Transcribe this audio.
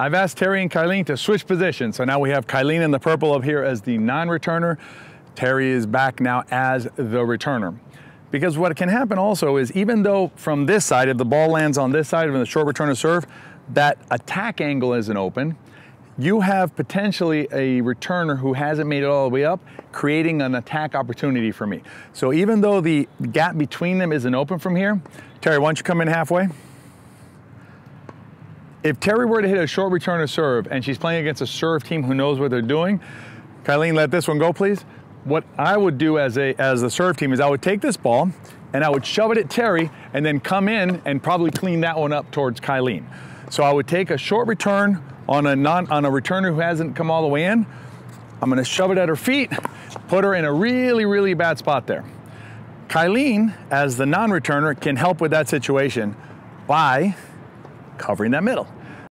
I've asked Terry and Kylene to switch positions. So now we have Kylene in the purple up here as the non-returner. Terry is back now as the returner. Because what can happen also is, even though from this side, if the ball lands on this side, when the short returner serve, that attack angle isn't open, you have potentially a returner who hasn't made it all the way up, creating an attack opportunity for me. So even though the gap between them isn't open from here, Terry, why don't you come in halfway? If Terry were to hit a short returner serve and she's playing against a serve team who knows what they're doing, Kylene, let this one go, please. What I would do as the serve team is I would take this ball and I would shove it at Terry and then come in and probably clean that one up towards Kylene. So I would take a short return on a returner who hasn't come all the way in. I'm gonna shove it at her feet, put her in a really, really bad spot there. Kylene, as the non-returner, can help with that situation by covering that middle.